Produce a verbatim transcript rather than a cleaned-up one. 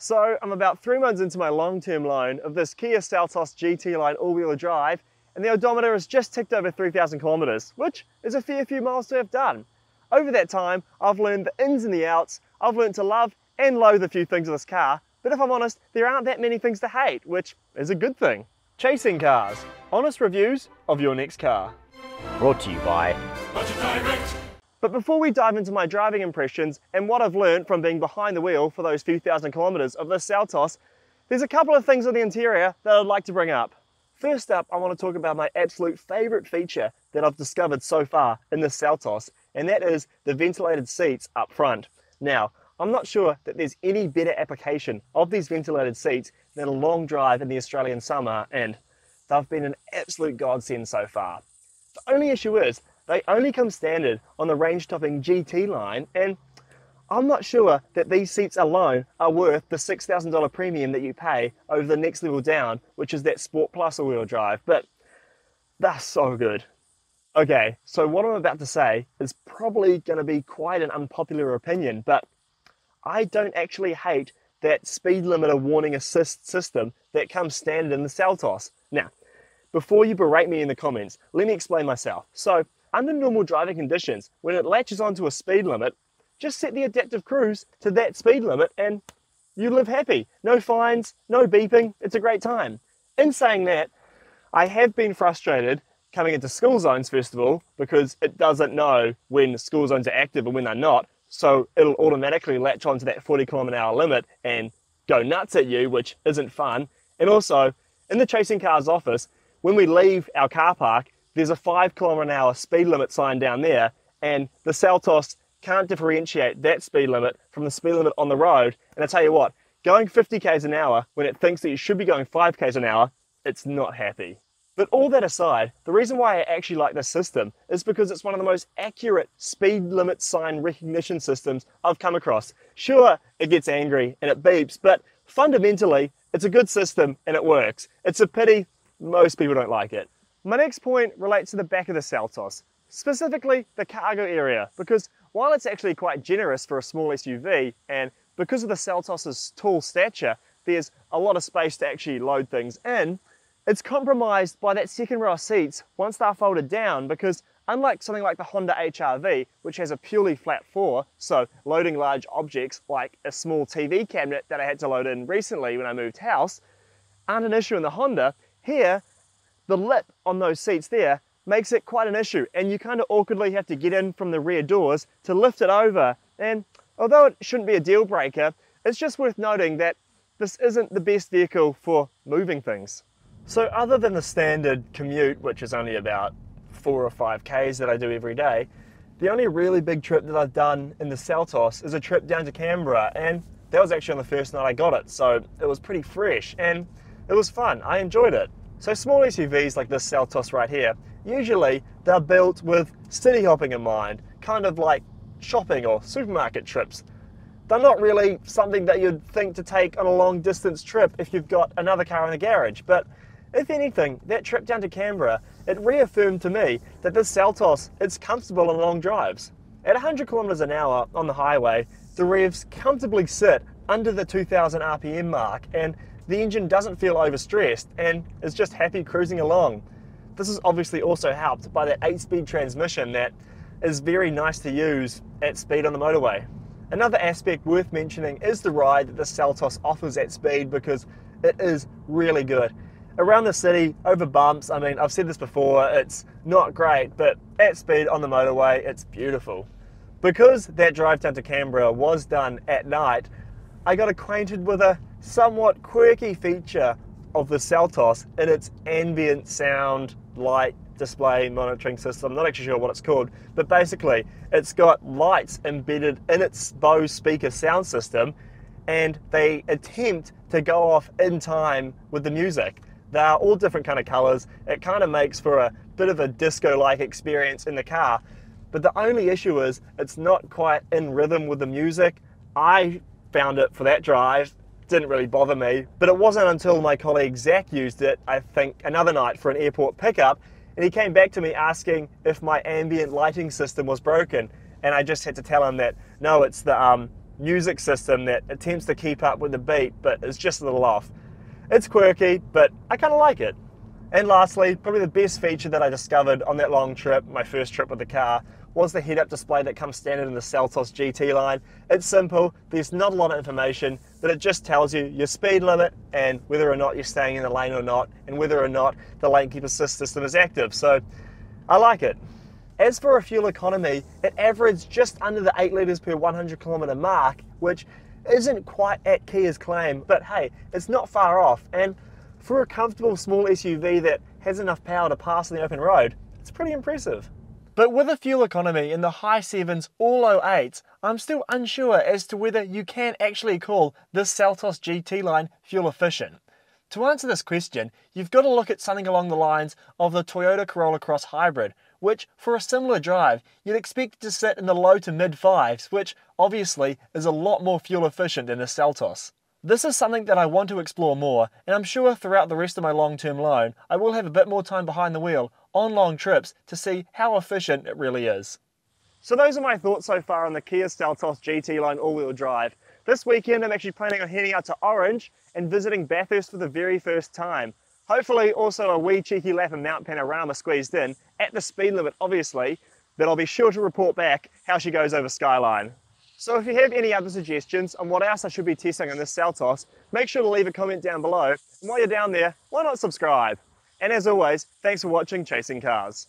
So I'm about three months into my long-term loan of this Kia Seltos G T-Line all-wheel drive, and the odometer has just ticked over three thousand kilometers, which is a fair few miles to have done. Over that time, I've learned the ins and the outs, I've learned to love and loathe a few things of this car, but if I'm honest, there aren't that many things to hate, which is a good thing. Chasing Cars, honest reviews of your next car. Brought to you by Budget Direct. But before we dive into my driving impressions and what I've learned from being behind the wheel for those few thousand kilometers of this Seltos, there's a couple of things on the interior that I'd like to bring up. First up, I want to talk about my absolute favorite feature that I've discovered so far in this Seltos, and that is the ventilated seats up front. Now, I'm not sure that there's any better application of these ventilated seats than a long drive in the Australian summer, and they've been an absolute godsend so far. The only issue is they only come standard on the range-topping G T-Line, and I'm not sure that these seats alone are worth the six thousand dollar premium that you pay over the next level down, which is that Sport Plus all-wheel drive, but they're so good. Okay, so what I'm about to say is probably going to be quite an unpopular opinion, but I don't actually hate that speed limiter warning assist system that comes standard in the Seltos. Now, before you berate me in the comments, let me explain myself. So, under normal driving conditions, when it latches onto a speed limit, just set the adaptive cruise to that speed limit and you live happy. No fines, no beeping, it's a great time. In saying that, I have been frustrated coming into school zones, first of all, because it doesn't know when school zones are active and when they're not. So it'll automatically latch onto that forty kilometer an hour limit and go nuts at you, which isn't fun. And also, in the Chasing Cars office, when we leave our car park, there's a five kilometer an hour speed limit sign down there, and the Seltos can't differentiate that speed limit from the speed limit on the road. And I tell you what, going fifty k's an hour when it thinks that you should be going five k's an hour, it's not happy. But all that aside, the reason why I actually like this system is because it's one of the most accurate speed limit sign recognition systems I've come across. Sure, it gets angry and it beeps, but fundamentally, it's a good system and it works. It's a pity most people don't like it. My next point relates to the back of the Seltos, specifically the cargo area, because while it's actually quite generous for a small S U V, and because of the Seltos's tall stature, there's a lot of space to actually load things in, it's compromised by that second row of seats once they're folded down, because unlike something like the Honda H R V, which has a purely flat floor, so loading large objects like a small T V cabinet that I had to load in recently when I moved house, aren't an issue in the Honda. Here, the lip on those seats there makes it quite an issue, and you kind of awkwardly have to get in from the rear doors to lift it over. And although it shouldn't be a deal breaker, it's just worth noting that this isn't the best vehicle for moving things. So other than the standard commute, which is only about four or five Ks that I do every day, the only really big trip that I've done in the Seltos is a trip down to Canberra, and that was actually on the first night I got it, so it was pretty fresh, and it was fun, I enjoyed it. So small S U Vs like this Seltos right here, usually they're built with city hopping in mind, kind of like shopping or supermarket trips. They're not really something that you'd think to take on a long distance trip if you've got another car in the garage, but if anything, that trip down to Canberra, it reaffirmed to me that this Seltos is comfortable on long drives. At one hundred kilometers an hour on the highway, the revs comfortably sit under the two thousand R P M mark, and the engine doesn't feel overstressed and is just happy cruising along. This is obviously also helped by that eight speed transmission that is very nice to use at speed on the motorway. Another aspect worth mentioning is the ride that the Seltos offers at speed, because it is really good. Around the city, over bumps, I mean, I've said this before, it's not great, but at speed on the motorway, it's beautiful. Because that drive down to Canberra was done at night, I got acquainted with a somewhat quirky feature of the Seltos in its ambient sound, light, display, monitoring system. I'm not actually sure what it's called, but basically, it's got lights embedded in its Bose speaker sound system, and they attempt to go off in time with the music. They're all different kind of colors. It kind of makes for a bit of a disco-like experience in the car, but the only issue is it's not quite in rhythm with the music. I found it for that drive, didn't really bother me, but it wasn't until my colleague Zach used it, I think another night for an airport pickup, and he came back to me asking if my ambient lighting system was broken, and I just had to tell him that no, it's the um, music system that attempts to keep up with the beat but is just a little off. It's quirky, but I kind of like it. And lastly, probably the best feature that I discovered on that long trip, my first trip with the car, was the head-up display that comes standard in the Seltos G T line. It's simple, there's not a lot of information, but it just tells you your speed limit and whether or not you're staying in the lane or not, and whether or not the lane keep assist system is active, so I like it. As for a fuel economy, it averaged just under the eight litres per one hundred kilometre mark, which isn't quite at Kia's claim, but hey, it's not far off, and for a comfortable small S U V that has enough power to pass on the open road, it's pretty impressive. But with a fuel economy in the high sevens or low eights, I'm still unsure as to whether you can actually call this Seltos G T line fuel efficient. To answer this question, you've got to look at something along the lines of the Toyota Corolla Cross Hybrid, which for a similar drive, you'd expect to sit in the low to mid fives, which obviously is a lot more fuel efficient than the Seltos. This is something that I want to explore more, and I'm sure throughout the rest of my long-term loan, I will have a bit more time behind the wheel on long trips to see how efficient it really is. So those are my thoughts so far on the Kia Seltos G T line all-wheel drive. This weekend I'm actually planning on heading out to Orange and visiting Bathurst for the very first time. Hopefully also a wee cheeky lap of Mount Panorama squeezed in, at the speed limit obviously, but I'll be sure to report back how she goes over Skyline. So if you have any other suggestions on what else I should be testing on this Seltos, make sure to leave a comment down below, and while you're down there, why not subscribe? And as always, thanks for watching Chasing Cars.